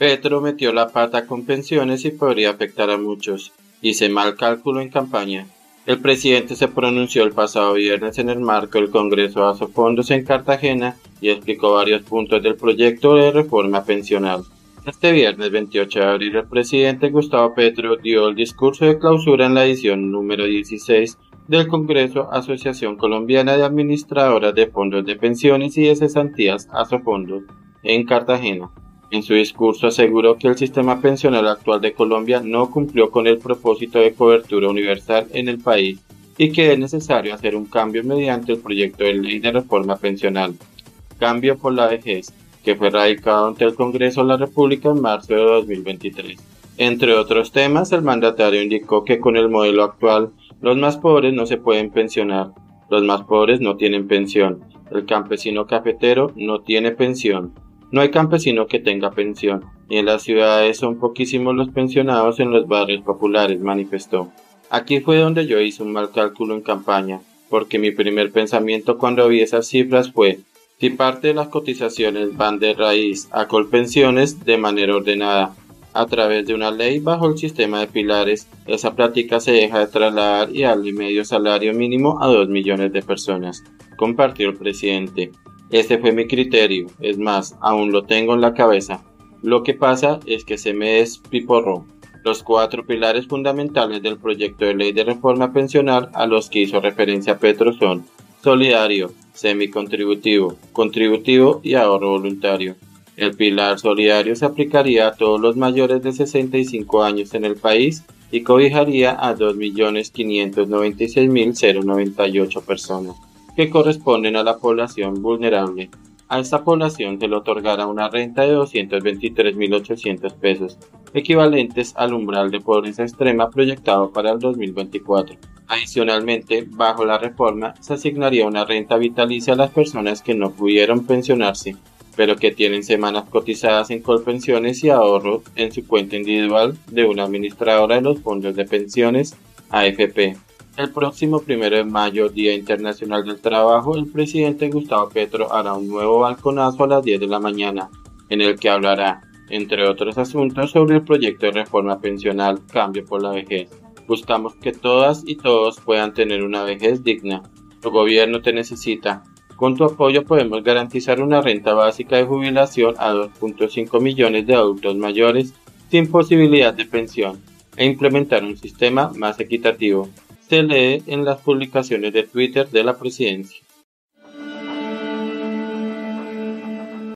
Petro metió la pata con pensiones y podría afectar a muchos, hice mal cálculo en campaña. El presidente se pronunció el pasado viernes en el marco del Congreso de Asofondos en Cartagena y explicó varios puntos del proyecto de reforma pensional. Este viernes 28 de abril el presidente Gustavo Petro dio el discurso de clausura en la edición número 16 del Congreso Asociación Colombiana de Administradoras de Fondos de Pensiones y de Cesantías Asofondos en Cartagena. En su discurso aseguró que el sistema pensional actual de Colombia no cumplió con el propósito de cobertura universal en el país y que es necesario hacer un cambio mediante el proyecto de ley de reforma pensional, Cambio por la Vejez, que fue radicado ante el Congreso de la República en marzo de 2023. Entre otros temas, el mandatario indicó que con el modelo actual, los más pobres no se pueden pensionar, los más pobres no tienen pensión, el campesino cafetero no tiene pensión. No hay campesino que tenga pensión, y en las ciudades son poquísimos los pensionados en los barrios populares, manifestó. Aquí fue donde yo hice un mal cálculo en campaña, porque mi primer pensamiento cuando vi esas cifras fue, si parte de las cotizaciones van de RAIS a Colpensiones de manera ordenada, a través de una ley bajo el sistema de pilares, esa plática se deja de trasladar y darle medio salario mínimo a 2 millones de personas, compartió el presidente. Este fue mi criterio, es más, aún lo tengo en la cabeza. Lo que pasa es que se me despiporró. Los 4 pilares fundamentales del proyecto de ley de reforma pensional a los que hizo referencia Petro son solidario, semicontributivo, contributivo y ahorro voluntario. El pilar solidario se aplicaría a todos los mayores de 65 años en el país y cobijaría a 2.596.098 personas, que corresponden a la población vulnerable. A esta población se le otorgará una renta de 223.800 pesos, equivalentes al umbral de pobreza extrema proyectado para el 2024. Adicionalmente, bajo la reforma, se asignaría una renta vitalicia a las personas que no pudieron pensionarse, pero que tienen semanas cotizadas en Colpensiones y ahorros en su cuenta individual de una administradora de los fondos de pensiones AFP. El próximo 1 de mayo, Día Internacional del Trabajo, el presidente Gustavo Petro hará un nuevo balconazo a las 10 de la mañana, en el que hablará, entre otros asuntos, sobre el proyecto de reforma pensional Cambio por la Vejez. Buscamos que todas y todos puedan tener una vejez digna. Tu gobierno te necesita. Con tu apoyo podemos garantizar una renta básica de jubilación a 2.5 millones de adultos mayores sin posibilidad de pensión e implementar un sistema más equitativo. Se lee en las publicaciones de Twitter de la presidencia.